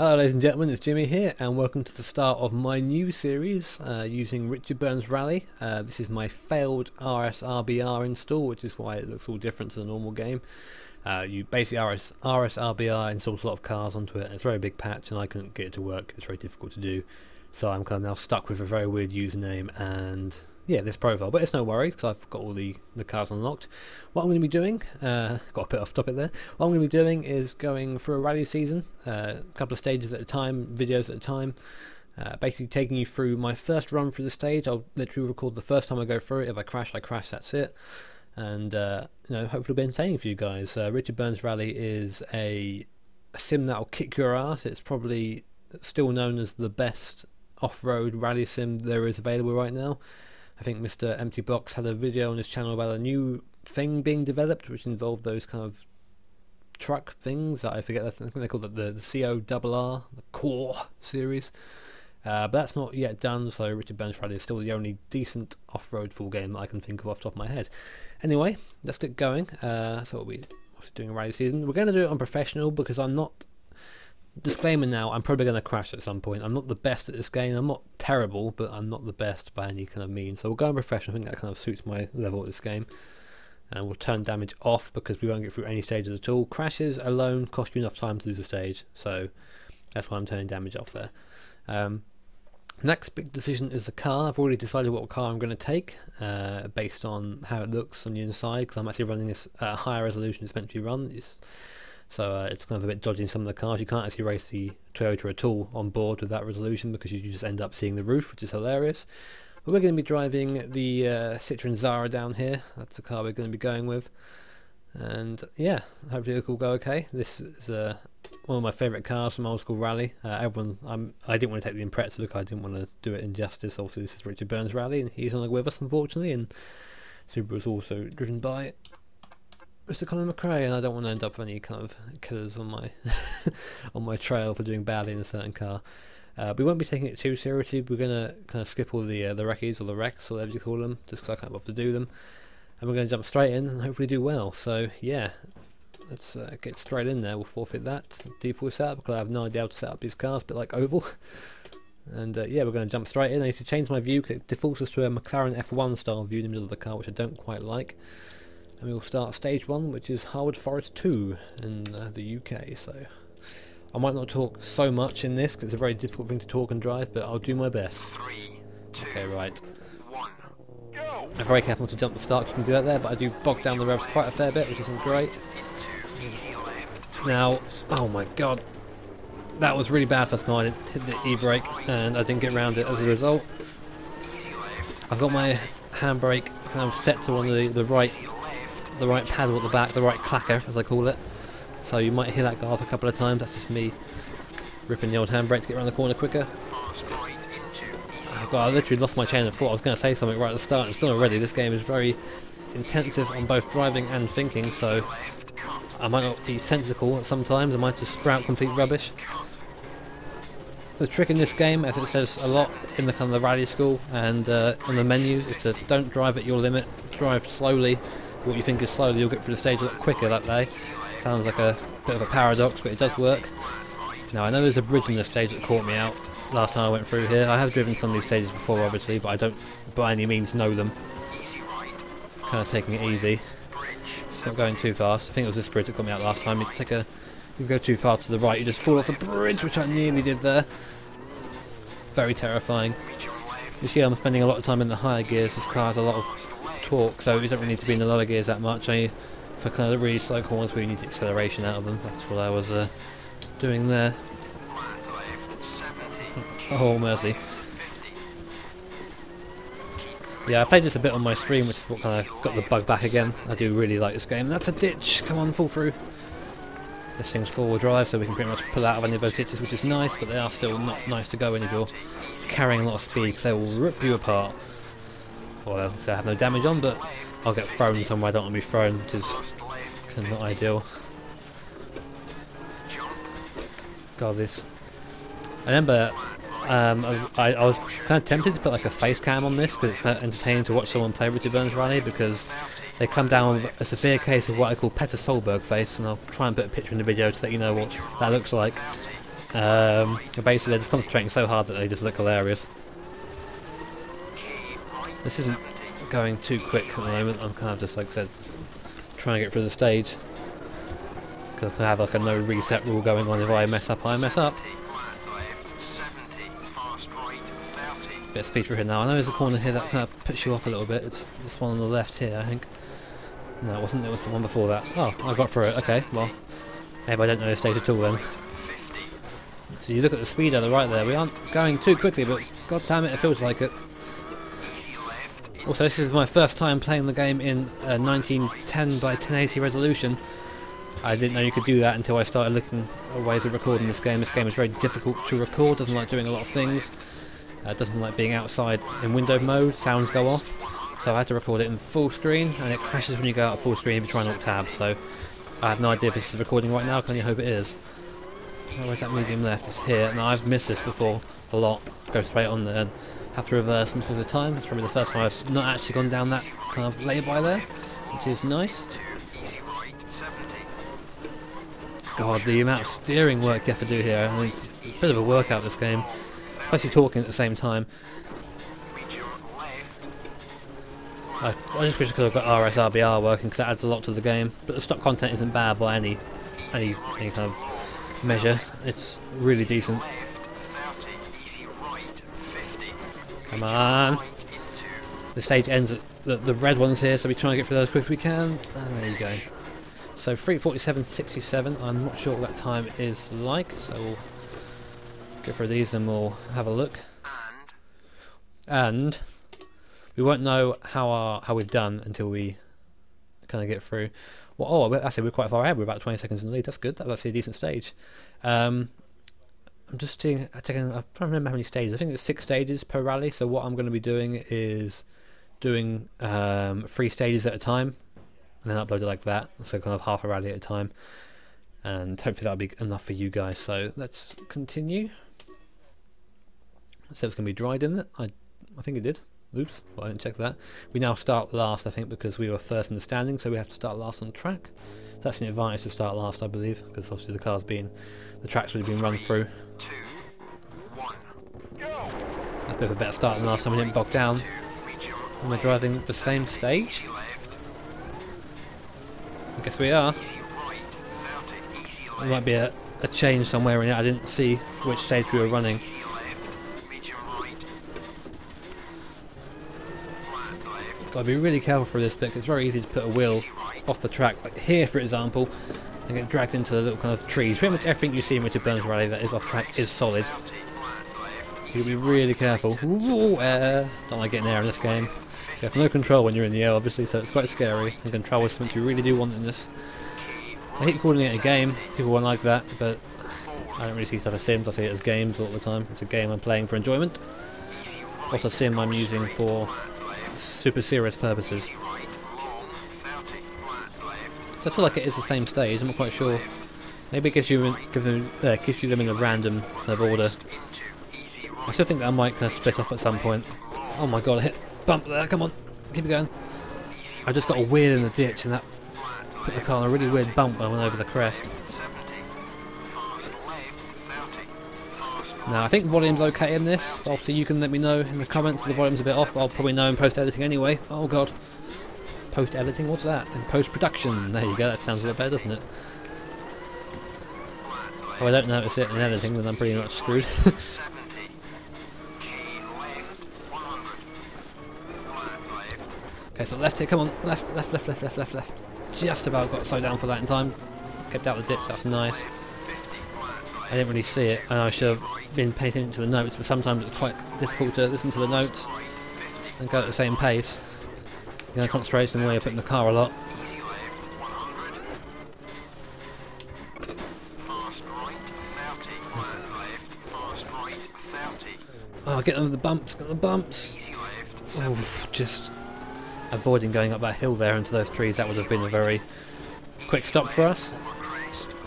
Hello ladies and gentlemen, it's Jimmy here and welcome to the start of my new series using Richard Burns Rally. This is my failed RSRBR install, which is why it looks all different to the normal game. You basically RSRBR installs a lot of cars onto it, and it's a very big patch and I couldn't get it to work. It's very difficult to do, so I'm kind of now stuck with a very weird username and yeah, this profile, but it's no worry because I've got all the cars unlocked. What I'm going to be doing, got a bit off topic there, what I'm going to be doing is going for a rally season, a couple of stages at a time, videos at a time, basically taking you through my first run through the stage. I'll literally record the first time I go through it. If I crash, I crash, that's it. And you know, hopefully it'll be entertaining for you guys. Richard Burns Rally is a sim that'll kick your ass. It's probably still known as the best off-road rally sim there is available right now. I think Mr Empty Box had a video on his channel about a new thing being developed which involved those kind of truck things that I forget, I think they called it the CORE, the CORE series, but that's not yet done, so Richard Burns Rally is still the only decent off-road full game that I can think of off the top of my head. Anyway, let's get going. So we'll be doing a rally season. We're going to do it on professional because I'm not, disclaimer now, I'm probably going to crash at some point. I'm not the best at this game. I'm not terrible, but I'm not the best by any kind of means. So we'll go on professional. I think that kind of suits my level at this game. And we'll turn damage off because we won't get through any stages at all. Crashes alone cost you enough time to lose a stage. So that's why I'm turning damage off there. Next big decision is the car. I've already decided what car I'm going to take based on how it looks on the inside, because I'm actually running this at a higher resolution it's meant to be run. So it's kind of a bit dodgy in some of the cars. You can't actually race the Toyota at all on board with that resolution because you just end up seeing the roof, which is hilarious. But we're going to be driving the Citroën Zara down here. That's the car we're going to be going with. And yeah, hopefully it will go okay. This is one of my favourite cars from old school rally. I didn't want to take the Impreza look. I didn't want to do it injustice. Obviously this is Richard Burns Rally and he's on with us unfortunately. And Subaru is also driven by Mr. Colin McRae, and I don't want to end up with any kind of killers on my on my trail for doing badly in a certain car. We won't be taking it too seriously. We're going to kind of skip all the wreckies or the wrecks or whatever you call them, just because I can't bother to do them. And we're going to jump straight in and hopefully do well. So yeah, let's get straight in there. We'll forfeit that default setup because I have no idea how to set up these cars, but like oval. And yeah, we're going to jump straight in. I need to change my view because it defaults us to a McLaren F1 style view in the middle of the car, which I don't quite like. And we'll start stage 1, which is Harwood Forest 2 in the UK. So I might not talk so much in this because it's a very difficult thing to talk and drive, but I'll do my best. Three, two, one, go. I'm very careful to jump the start, you can do that there, but I do bog down the revs quite a fair bit, which isn't great. Now, oh my god, that was really bad first time. I didn't hit the e-brake and I didn't get around it as a result. I've got my handbrake kind of set to one of the right paddle at the back, the right clacker as I call it, so you might hear that go off a couple of times. That's just me ripping the old handbrake to get around the corner quicker. Oh god, I literally lost my chain of thought. I was going to say something right at the start, it's gone already. This game is very intensive on both driving and thinking, so I might not be sensical sometimes, I might just sprout complete rubbish. The trick in this game, as it says a lot in the kind of the rally school and on the menus, is to don't drive at your limit, drive slowly. What you think is slowly, you'll get through the stage a lot quicker that day. Sounds like a bit of a paradox, but it does work. Now I know there's a bridge in this stage that caught me out last time I went through here. I have driven some of these stages before obviously, but I don't by any means know them. Kind of taking it easy, not going too fast. I think it was this bridge that caught me out last time. If you go too far to the right you just fall off the bridge, which I nearly did there. Very terrifying. You see I'm spending a lot of time in the higher gears, this car has a lot of torque, so you don't really need to be in the lower gears that much. Only for kind of really slow corners where you need acceleration out of them. That's what I was doing there. Oh mercy. Yeah, I played this a bit on my stream, which is what kind of got the bug back again. I do really like this game. That's a ditch, come on, fall through. This thing's four-wheel drive, so we can pretty much pull out of any of those ditches, which is nice, but they are still not nice to go in if you're carrying a lot of speed because they will rip you apart. Well, so I have no damage on, but I'll get thrown somewhere I don't want to be thrown, which is kind of not ideal. God, this. I remember I was kind of tempted to put like a face cam on this because it's kind of entertaining to watch someone play Richard Burns Rally because they come down with a severe case of what I call Petter Solberg face, and I'll try and put a picture in the video to let you know what that looks like. Basically, they're just concentrating so hard that they just look hilarious. This isn't going too quick at the moment. I'm kind of just, like I said, just trying to get through the stage. Because I have like a no reset rule going on. If I mess up, I mess up. Bit of speed through here now. I know there's a corner here that kind of puts you off a little bit. It's this one on the left here, I think. No, it wasn't. It was the one before that. Oh, I got through it. Okay, well, maybe I don't know this stage at all then. So you look at the speed on the right there. We aren't going too quickly, but god damn it, it feels like it. Also, this is my first time playing the game in 1910 by 1080 resolution. I didn't know you could do that until I started looking at ways of recording this game. This game is very difficult to record, doesn't like doing a lot of things. Doesn't like being outside in window mode, sounds go off. So I had to record it in full screen, and it crashes when you go out of full screen if you try and alt tab. So I have no idea if this is recording right now, I can only hope it is. Oh, where's that medium left? It's here, and I've missed this before a lot. Go straight on there and have to reverse most of the time. It's probably the first time I've not actually gone down that kind of lay-by there, which is nice. God, the amount of steering work you have to do here. I mean, it's a bit of a workout, this game. Plus you're talking at the same time. I just wish I could have got RSRBR working, because that adds a lot to the game. But the stock content isn't bad by any kind of measure. It's really decent. Come on. The stage ends at the red ones here, so we try and get through those as quick as we can. And there you go. So 3:47.67. I'm not sure what that time is like, so we'll go through these and we'll have a look. And we won't know how we've done until we kind of get through. Well, oh, actually we're quite far ahead. We're about 20 seconds in the lead. That's good. That was actually a decent stage. I'm just taking. I don't remember how many stages. I think it's 6 stages per rally. So what I'm going to be doing is doing 3 stages at a time, and then upload it like that, so kind of half a rally at a time, and hopefully that'll be enough for you guys. So let's continue. So it's going to be dry, didn't it? I think it did. Oops, well, I didn't check that. We now start last, I think, because we were first in the standing, so we have to start last on track. So that's an advantage to start last, I believe, because obviously the track's really been run through. 3, 2, 1, go. That's a bit of a better start than last time. We didn't bog down. Am I driving the same stage? I guess we are. There might be a change somewhere in it. I didn't see which stage we were running. Gotta be really careful for this bit, because it's very easy to put a wheel off the track, like here for example, and get dragged into the little kind of trees. Pretty much everything you see in Richard Burns Rally that is off track is solid. So you'll be really careful. Ooh, air. Don't like getting air in this game. You have no control when you're in the air, obviously, so it's quite scary. And control is something you really do want in this. I hate calling it a game. People won't like that, but I don't really see stuff as sims. I see it as games all the time. It's a game I'm playing for enjoyment. What a sim I'm using for super serious purposes. So I feel like it is the same stage. I'm not quite sure. Maybe it gives you them in a random kind of order. I still think that I might kind of split off at some point. Oh my god, I hit bump there. Come on, keep it going. I just got a wheel in the ditch, and that put the car on a really weird bump. I went over the crest. Now I think volume's okay in this. Obviously you can let me know in the comments if the volume's a bit off. I'll probably know in post-editing anyway. Oh god. Post-editing? What's that? In post-production. There you go, that sounds a lot better, doesn't it? If I don't notice it in editing, then I'm pretty much screwed. Okay, so left here, come on. Left, left, left, left, left, left, left. Just about got slowed down for that in time. Kept out the dips, that's nice. I didn't really see it, and I should have been paying attention to the notes, but sometimes it's quite difficult to listen to the notes and go at the same pace. You're going to concentrate on where you're putting the car a lot. Oh, get on the bumps, get on the bumps. Oh, just avoiding going up that hill there into those trees. That would have been a very quick stop for us.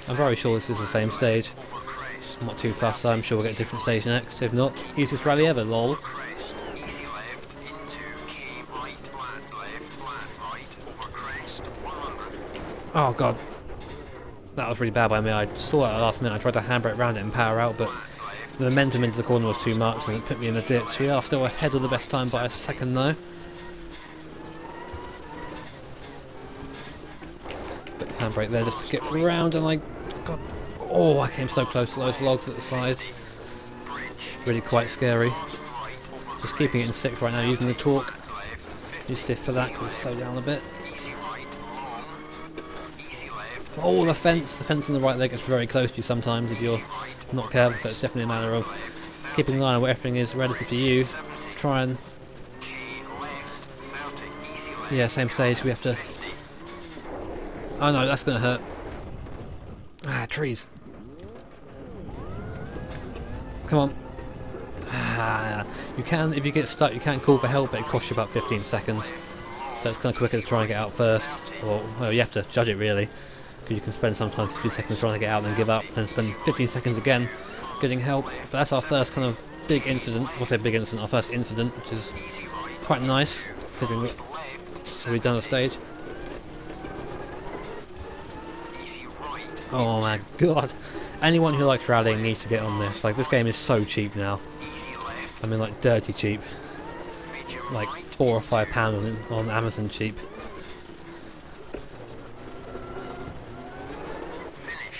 I'm very sure this is the same stage. I'm not too fast, so I'm sure we'll get a different stage next. If not, easiest rally ever, lol. Oh god. That was really bad by me. I saw it at the last minute. I tried to handbrake around it and power out, but the momentum into the corner was too much and it put me in the ditch. We are still ahead of the best time by a second though. Bit of handbrake there just to get round, and I got... Oh, I came so close to those logs at the side. Really quite scary. Just keeping it in sixth right now, using the torque. Use fifth for that, because we'll slow down a bit. Oh, the fence on the right there gets very close to you sometimes if you're not careful, so it's definitely a matter of keeping an eye on where everything is relative to you. Try and... Yeah, same stage, we have to... Oh no, that's going to hurt. Ah, trees. Come on. Ah, you can, if you get stuck, you can call for help, but it costs you about 15 seconds. So it's kind of quicker to try and get out first, or well, you have to judge it really, because you can spend sometimes a few seconds trying to get out and then give up, and spend 15 seconds again getting help. But that's our first kind of big incident, I'll say big incident, our first incident, which is quite nice, considering we've done the stage. Oh my god, anyone who likes rallying needs to get on this, like this game is so cheap now, I mean like dirty cheap. Like £4 or £5 on Amazon cheap.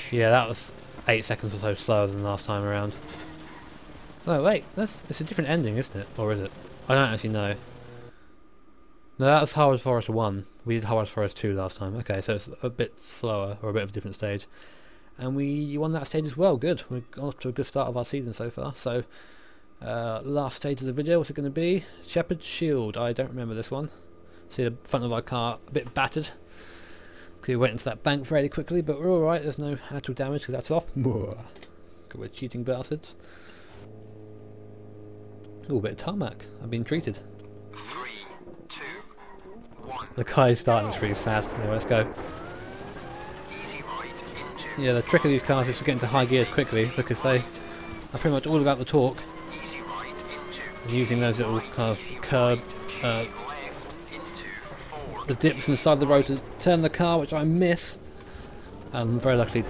Yeah, that was 8 seconds or so slower than last time around. Oh wait, it's a different ending, isn't it? Or is it? I don't actually know. No, that was Harwood Forest 1. We did Harwood Forest 2 last time. Okay, so it's a bit slower, or a bit of a different stage. And we won that stage as well, good. We're off to a good start of our season so far, so... last stage of the video, what's it going to be? Shepherd's Shield, I don't remember this one. See the front of our car a bit battered, because we went into that bank fairly quickly, but we're alright, there's no actual damage because that's off. We're cheating bastards. Ooh, a bit of tarmac, I've been treated. 3, 2, 1. The car's starting, it's really sad. Anyway, let's go. Yeah, the trick of these cars is to get into high gears quickly, because they are pretty much all about the torque. Using those little kind of curb, the dips in the side of the road to turn the car, which I miss. I'm very luckily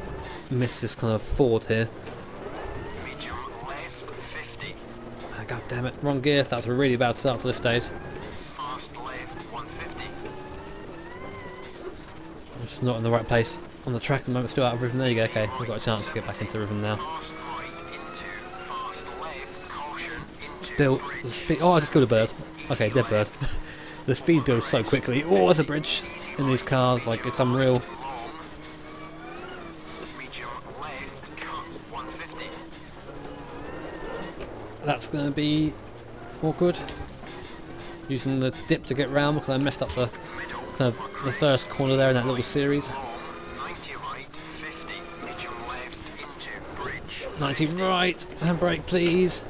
missed this kind of Ford here. Oh, god damn it, wrong gear. That's a really bad start to this stage. I'm just not in the right place on the track at the moment. Still out of rhythm. There you go. Okay, I've got a chance to get back into rhythm now. Build the speed. Oh, I just killed a bird. Okay, dead bird. The speed builds so quickly. Oh, there's a bridge in these cars. Like, it's unreal. That's going to be awkward. Using the dip to get round because I messed up the kind of the first corner there in that little series. 90 right. Handbrake, please.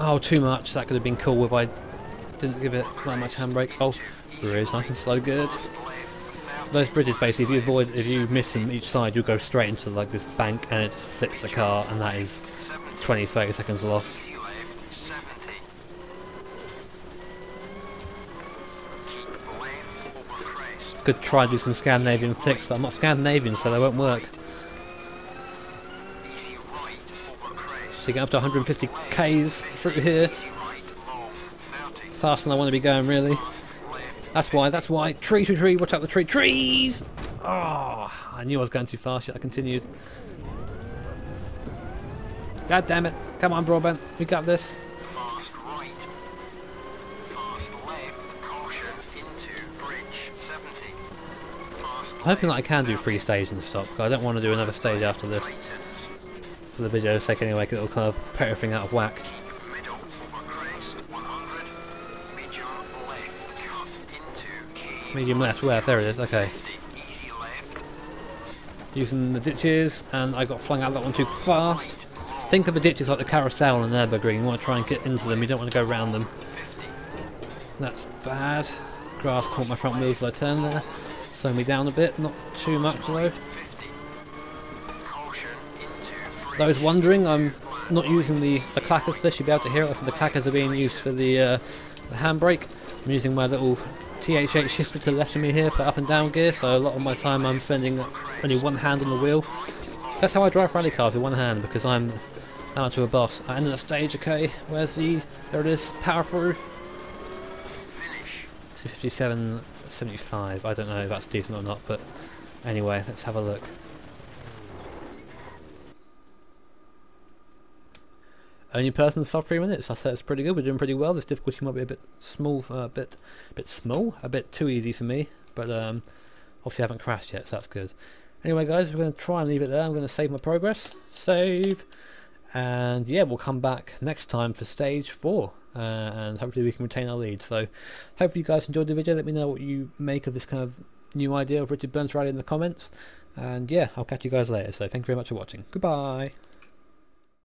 Oh, too much. That could have been cool if I didn't give it that much handbrake. Oh, bridge, nice and slow, good. Those bridges, basically, if you miss them each side, you'll go straight into like this bank, and it just flips the car, and that is 20, 30 seconds lost. Could try to do some Scandinavian flicks, but I'm not Scandinavian, so they won't work. So you get up to 150km through here. Faster than I want to be going, really. That's why. Tree, tree, tree, watch out the tree. Trees! Oh, I knew I was going too fast, yet I continued. God damn it. Come on, Broadbent. We got this. I'm hoping that I can do 3 stages and stop, because I don't want to do another stage after this. For the video's sake anyway, because it'll kind of put everything out of whack. Medium left, where? There it is, okay. Using the ditches, and I got flung out of that one too fast. Think of the ditches like the carousel and Nürburgring, you want to try and get into them, you don't want to go round them. That's bad. Grass caught my front wheels as I turned there. Slowed me down a bit, not too much though. Those wondering, I'm not using the clackers for this, you'll be able to hear it. I said the clackers are being used for the handbrake. I'm using my little TH8 shifted to the left of me here for up and down gear, so a lot of my time I'm spending only one hand on the wheel. That's how I drive rally cars, with one hand, because I'm now to a boss. I ended the stage, okay, where's the, there it is, power through. 257.75, I don't know if that's decent or not, but anyway, let's have a look. Only person sub 3 minutes. I said it's pretty good. We're doing pretty well. This difficulty might be a bit small, a bit too easy for me. But obviously I haven't crashed yet, so that's good. Anyway, guys, we're going to try and leave it there. I'm going to save my progress, save, and yeah, we'll come back next time for stage 4, and hopefully we can retain our lead. So, hopefully you guys enjoyed the video. Let me know what you make of this kind of new idea of Richard Burns Rally in the comments, and yeah, I'll catch you guys later. So, thank you very much for watching. Goodbye.